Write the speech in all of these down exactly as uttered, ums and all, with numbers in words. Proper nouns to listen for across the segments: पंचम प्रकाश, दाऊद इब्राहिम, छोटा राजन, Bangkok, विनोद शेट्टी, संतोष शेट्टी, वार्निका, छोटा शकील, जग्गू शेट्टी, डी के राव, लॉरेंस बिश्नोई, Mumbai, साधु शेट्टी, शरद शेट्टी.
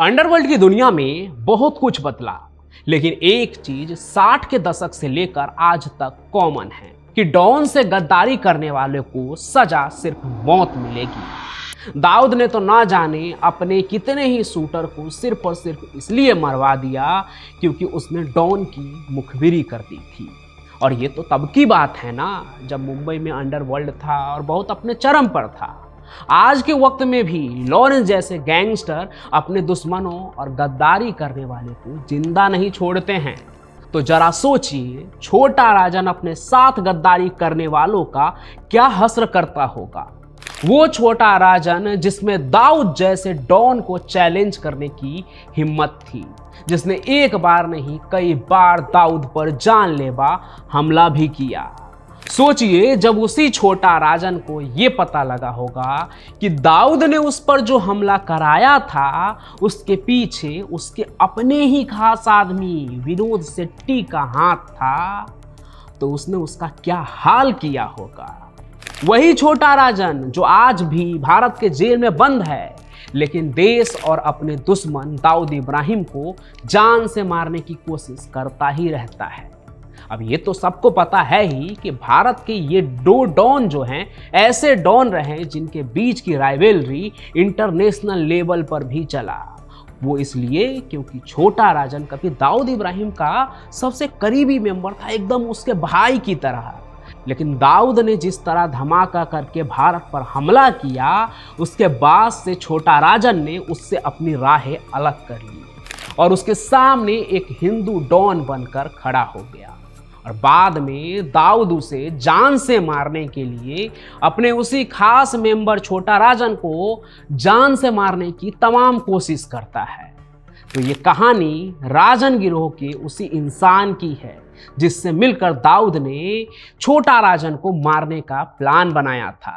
Underworld की दुनिया में बहुत कुछ बदला, लेकिन एक चीज साठ के दशक से लेकर आज तक कॉमन है कि डॉन से गद्दारी करने वाले को सजा सिर्फ मौत मिलेगी। दाऊद ने तो ना जाने अपने कितने ही शूटर को सिर्फ और सिर्फ इसलिए मरवा दिया क्योंकि उसने डॉन की मुखबिरी कर दी थी। और ये तो तब की बात है ना, जब मुंबई में अंडरवर्ल्ड था और बहुत अपने चरम पर था। आज के वक्त में भी लॉरेंस जैसे गैंगस्टर अपने दुश्मनों और गद्दारी करने वाले को जिंदा नहीं छोड़ते हैं। तो जरा सोचिए, छोटा राजन अपने साथ गद्दारी करने वालों का क्या हश्र करता होगा। वो छोटा राजन जिसमें दाऊद जैसे डॉन को चैलेंज करने की हिम्मत थी, जिसने एक बार नहीं कई बार दाऊद पर जानलेवा हमला भी किया। सोचिए जब उसी छोटा राजन को ये पता लगा होगा कि दाऊद ने उस पर जो हमला कराया था उसके पीछे उसके अपने ही खास आदमी विनोद शेट्टी का हाथ था, तो उसने उसका क्या हाल किया होगा। वही छोटा राजन जो आज भी भारत के जेल में बंद है, लेकिन देश और अपने दुश्मन दाऊद इब्राहिम को जान से मारने की कोशिश करता ही रहता है। अब ये तो सबको पता है ही कि भारत के ये दो डॉन जो हैं, ऐसे डॉन रहे जिनके बीच की राइवलरी इंटरनेशनल लेवल पर भी चला। वो इसलिए क्योंकि छोटा राजन कभी दाऊद इब्राहिम का सबसे करीबी मेंबर था, एकदम उसके भाई की तरह। लेकिन दाऊद ने जिस तरह धमाका करके भारत पर हमला किया, उसके बाद से छोटा राजन ने उससे अपनी राहें अलग कर ली और उसके सामने एक हिंदू डॉन बनकर खड़ा हो गया। और बाद में दाऊद उसे जान से मारने के लिए अपने उसी खास मेंबर छोटा राजन को जान से मारने की तमाम कोशिश करता है। तो ये कहानी राजन गिरोह के उसी इंसान की है जिससे मिलकर दाऊद ने छोटा राजन को मारने का प्लान बनाया था।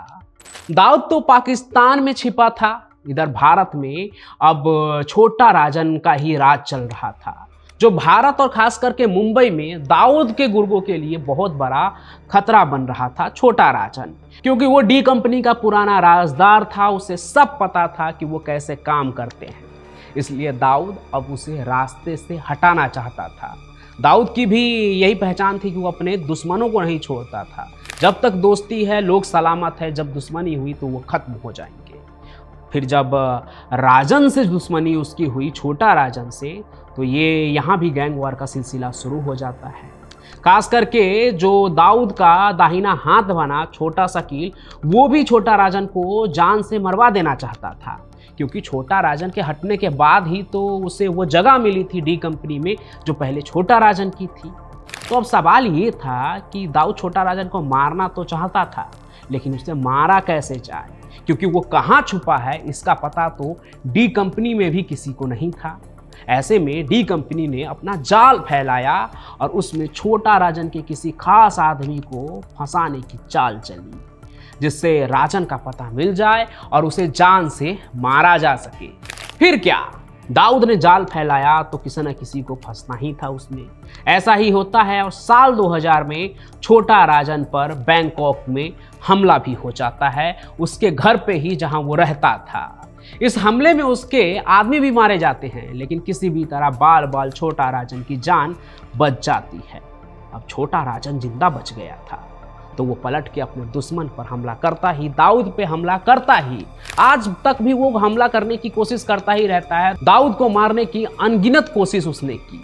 दाऊद तो पाकिस्तान में छिपा था, इधर भारत में अब छोटा राजन का ही राज चल रहा था, जो भारत और खास करके मुंबई में दाऊद के गुर्गों के लिए बहुत बड़ा खतरा बन रहा था। छोटा राजन क्योंकि वो डी कंपनी का पुराना राजदार था, उसे सब पता था कि वो कैसे काम करते हैं, इसलिए दाऊद अब उसे रास्ते से हटाना चाहता था। दाऊद की भी यही पहचान थी कि वो अपने दुश्मनों को नहीं छोड़ता था। जब तक दोस्ती है लोग सलामत है, जब दुश्मनी हुई तो वो खत्म हो जाएंगे। फिर जब राजन से दुश्मनी उसकी हुई छोटा राजन से, तो ये यहाँ भी गैंग वार का सिलसिला शुरू हो जाता है। खास करके जो दाऊद का दाहिना हाथ बना छोटा शकील, वो भी छोटा राजन को जान से मरवा देना चाहता था क्योंकि छोटा राजन के हटने के बाद ही तो उसे वो जगह मिली थी डी कंपनी में जो पहले छोटा राजन की थी। तो अब सवाल ये था कि दाऊद छोटा राजन को मारना तो चाहता था, लेकिन उसने मारा कैसे जाए क्योंकि वो कहाँ छुपा है इसका पता तो डी कंपनी में भी किसी को नहीं था। ऐसे में डी कंपनी ने अपना जाल फैलाया और उसमें छोटा राजन के किसी खास आदमी को फंसाने की चाल चली, जिससे राजन का पता मिल जाए और उसे जान से मारा जा सके। फिर क्या, दाऊद ने जाल फैलाया तो किसी न किसी को फंसना ही था उसमें। ऐसा ही होता है और साल दो हज़ार में छोटा राजन पर बैंकॉक में हमला भी हो जाता है, उसके घर पे ही जहां वो रहता था। इस हमले में उसके आदमी भी मारे जाते हैं, लेकिन किसी भी तरह बाल बाल छोटा राजन की जान बच जाती है। अब छोटा राजन जिंदा बच गया था, तो वो पलट के अपने दुश्मन पर हमला करता ही, दाऊद पे हमला करता ही, आज तक भी वो हमला करने की कोशिश करता ही रहता है। दाऊद को मारने की अनगिनत कोशिश उसने की,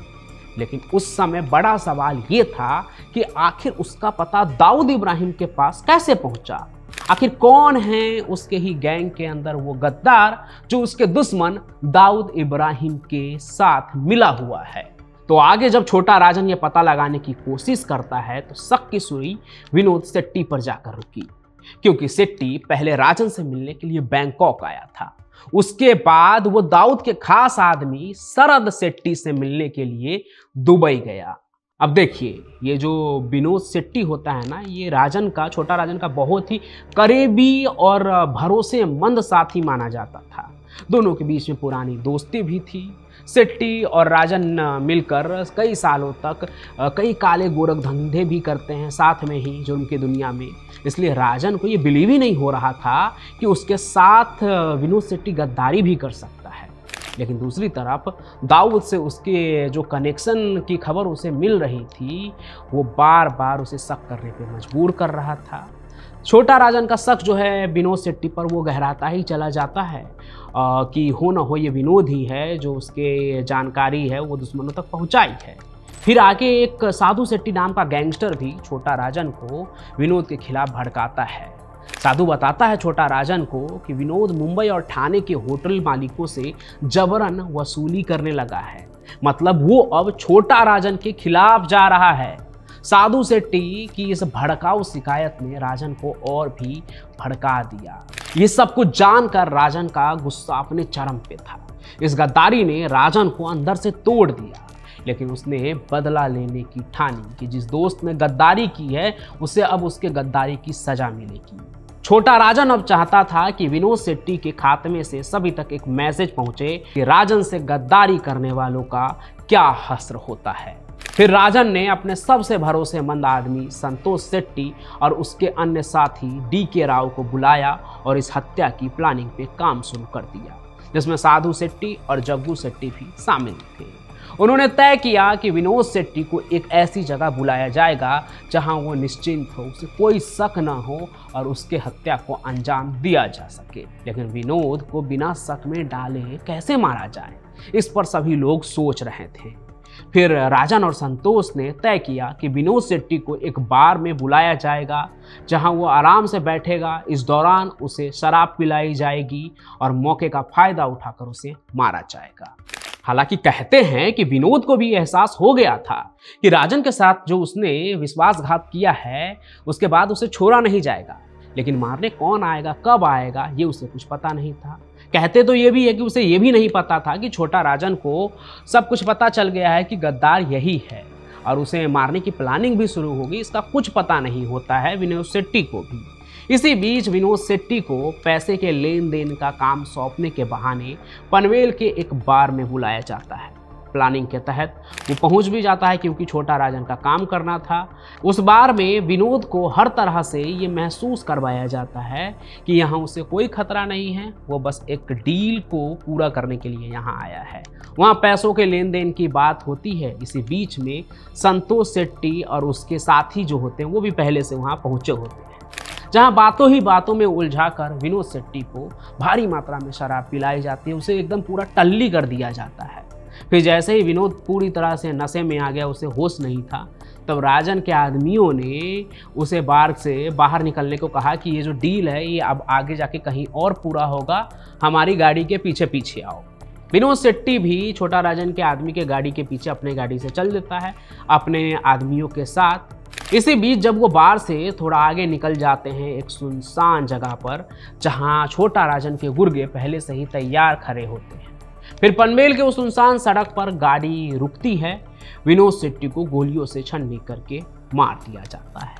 लेकिन उस समय बड़ा सवाल ये था कि आखिर उसका पता दाऊद इब्राहिम के पास कैसे पहुंचा। आखिर कौन है उसके ही गैंग के अंदर वो गद्दार जो उसके दुश्मन दाऊद इब्राहिम के साथ मिला हुआ है। तो आगे जब छोटा राजन ये पता लगाने की कोशिश करता है तो शक की सुई विनोद शेट्टी पर जाकर रुकी, क्योंकि शेट्टी पहले राजन से मिलने के लिए बैंकॉक आया था। उसके बाद वो दाऊद के खास आदमी शरद शेट्टी से मिलने के लिए दुबई गया। अब देखिए, ये जो विनोद शेट्टी होता है ना, ये राजन का छोटा राजन का बहुत ही करीबी और भरोसेमंद साथी माना जाता था। दोनों के बीच में पुरानी दोस्ती भी थी। शेट्टी और राजन मिलकर कई सालों तक कई काले गोरख धंधे भी करते हैं साथ में ही जुर्म की दुनिया में। इसलिए राजन को ये बिलीव ही नहीं हो रहा था कि उसके साथ विनोद शेट्टी गद्दारी भी कर सकता है। लेकिन दूसरी तरफ दाऊद से उसके जो कनेक्शन की खबर उसे मिल रही थी वो बार बार उसे शक करने पे मजबूर कर रहा था। छोटा राजन का शक जो है विनोद शेट्टी पर वो गहराता ही चला जाता है आ, कि हो ना हो ये विनोद ही है जो उसके जानकारी है वो दुश्मनों तक पहुंचाई है। फिर आगे एक साधु शेट्टी नाम का गैंगस्टर भी छोटा राजन को विनोद के खिलाफ भड़काता है। साधु बताता है छोटा राजन को कि विनोद मुंबई और ठाणे के होटल मालिकों से जबरन वसूली करने लगा है, मतलब वो अब छोटा राजन के खिलाफ जा रहा है। साधु शेट्टी की इस भड़काऊ शिकायत ने राजन को और भी भड़का दिया। ये सब कुछ जानकर राजन का गुस्सा अपने चरम पे था। इस गद्दारी ने राजन को अंदर से तोड़ दिया, लेकिन उसने बदला लेने की ठानी कि जिस दोस्त ने गद्दारी की है उसे अब उसके गद्दारी की सजा मिलेगी। छोटा राजन अब चाहता था कि विनोद शेट्टी के खात्मे से सभी तक एक मैसेज पहुंचे कि राजन से गद्दारी करने वालों का क्या हश्र होता है। फिर राजन ने अपने सबसे भरोसेमंद आदमी संतोष शेट्टी और उसके अन्य साथी डी के राव को बुलाया और इस हत्या की प्लानिंग पे काम शुरू कर दिया, जिसमें साधु शेट्टी और जग्गू शेट्टी भी शामिल थे। उन्होंने तय किया कि विनोद शेट्टी को एक ऐसी जगह बुलाया जाएगा जहां वो निश्चिंत हो, उसे कोई शक ना हो और उसके हत्या को अंजाम दिया जा सके। लेकिन विनोद को बिना शक में डाले कैसे मारा जाए, इस पर सभी लोग सोच रहे थे। फिर राजन और संतोष ने तय किया कि विनोद शेट्टी को एक बार में बुलाया जाएगा जहां वो आराम से बैठेगा। इस दौरान उसे शराब पिलाई जाएगी और मौके का फायदा उठाकर उसे मारा जाएगा। हालांकि कहते हैं कि विनोद को भी एहसास हो गया था कि राजन के साथ जो उसने विश्वासघात किया है उसके बाद उसे छोड़ा नहीं जाएगा, लेकिन मारने कौन आएगा, कब आएगा, ये उसे कुछ पता नहीं था। कहते तो ये भी है कि उसे ये भी नहीं पता था कि छोटा राजन को सब कुछ पता चल गया है कि गद्दार यही है और उसे मारने की प्लानिंग भी शुरू होगी, इसका कुछ पता नहीं होता है विनोद शेट्टी को भी। इसी बीच विनोद शेट्टी को पैसे के लेन देन का काम सौंपने के बहाने पनवेल के एक बार में बुलाया जाता है। प्लानिंग के तहत वो पहुंच भी जाता है क्योंकि छोटा राजन का काम करना था। उस बार में विनोद को हर तरह से ये महसूस करवाया जाता है कि यहाँ उसे कोई खतरा नहीं है, वो बस एक डील को पूरा करने के लिए यहाँ आया है। वहाँ पैसों के लेन देन की बात होती है। इसी बीच में संतोष शेट्टी और उसके साथी जो होते हैं वो भी पहले से वहाँ पहुँचे होते हैं, जहां बातों ही बातों में उलझाकर विनोद शेट्टी को भारी मात्रा में शराब पिलाई जाती है, उसे एकदम पूरा टल्ली कर दिया जाता है। फिर जैसे ही विनोद पूरी तरह से नशे में आ गया, उसे होश नहीं था, तब राजन के आदमियों ने उसे बार से बाहर निकलने को कहा कि ये जो डील है ये अब आगे जाके कहीं और पूरा होगा, हमारी गाड़ी के पीछे पीछे आओ। विनोद शेट्टी भी छोटा राजन के आदमी के गाड़ी के पीछे अपने गाड़ी से चल देता है अपने आदमियों के साथ। इसी बीच जब वो बार से थोड़ा आगे निकल जाते हैं एक सुनसान जगह पर, जहाँ छोटा राजन के गुर्गे पहले से ही तैयार खड़े होते हैं। फिर पनवेल के उस सुनसान सड़क पर गाड़ी रुकती है। विनोद शेट्टी को गोलियों से छन्नी करके मार दिया जाता है।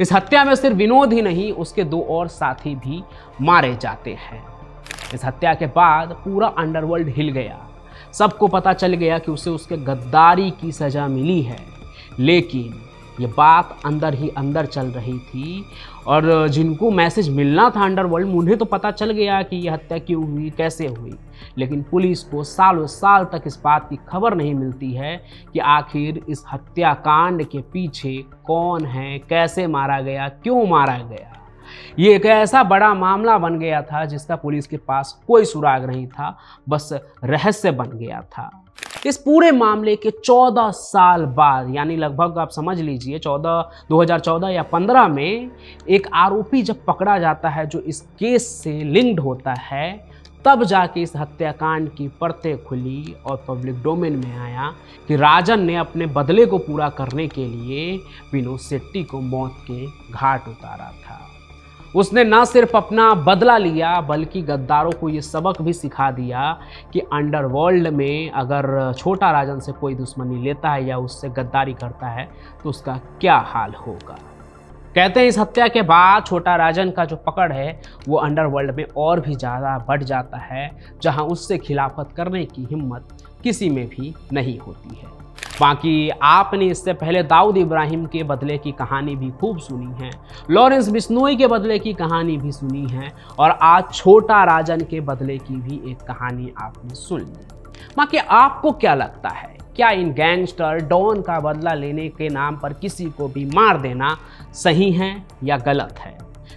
इस हत्या में सिर्फ विनोद ही नहीं, उसके दो और साथी भी मारे जाते हैं। इस हत्या के बाद पूरा अंडरवर्ल्ड हिल गया। सबको पता चल गया कि उसे उसके गद्दारी की सजा मिली है, लेकिन ये बात अंदर ही अंदर चल रही थी और जिनको मैसेज मिलना था अंडरवर्ल्ड में उन्हें तो पता चल गया कि ये हत्या क्यों हुई, कैसे हुई, लेकिन पुलिस को सालों साल तक इस बात की खबर नहीं मिलती है कि आखिर इस हत्याकांड के पीछे कौन है, कैसे मारा गया, क्यों मारा गया। ये एक ऐसा बड़ा मामला बन गया था जिसका पुलिस के पास कोई सुराग नहीं था, बस रहस्य बन गया था। इस पूरे मामले के चौदह साल बाद, यानी लगभग आप समझ लीजिए चौदह दो हज़ार चौदह या पंद्रह में एक आरोपी जब पकड़ा जाता है जो इस केस से लिंक्ड होता है, तब जाके इस हत्याकांड की परतें खुली और पब्लिक डोमेन में आया कि राजन ने अपने बदले को पूरा करने के लिए विनोद शेट्टी को मौत के घाट उतारा था। उसने न सिर्फ अपना बदला लिया बल्कि गद्दारों को ये सबक भी सिखा दिया कि अंडरवर्ल्ड में अगर छोटा राजन से कोई दुश्मनी लेता है या उससे गद्दारी करता है तो उसका क्या हाल होगा। कहते हैं इस हत्या के बाद छोटा राजन का जो पकड़ है वो अंडरवर्ल्ड में और भी ज़्यादा बढ़ जाता है, जहां उससे खिलाफत करने की हिम्मत किसी में भी नहीं होती है। बाकी आपने इससे पहले दाऊद इब्राहिम के बदले की कहानी भी खूब सुनी है, लॉरेंस बिश्नोई के बदले की कहानी भी सुनी है और आज छोटा राजन के बदले की भी एक कहानी आपने सुन ली। बाकी आपको क्या लगता है, क्या इन गैंगस्टर डॉन का बदला लेने के नाम पर किसी को भी मार देना सही है या गलत है?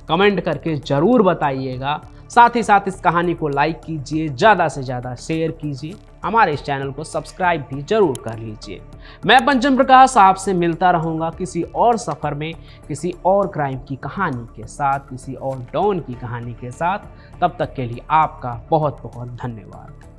कमेंट करके ज़रूर बताइएगा। साथ ही साथ इस कहानी को लाइक कीजिए, ज़्यादा से ज़्यादा शेयर कीजिए, हमारे इस चैनल को सब्सक्राइब भी जरूर कर लीजिए। मैं पंचम प्रकाश आपसे मिलता रहूँगा किसी और सफ़र में, किसी और क्राइम की कहानी के साथ, किसी और डॉन की कहानी के साथ। तब तक के लिए आपका बहुत बहुत धन्यवाद।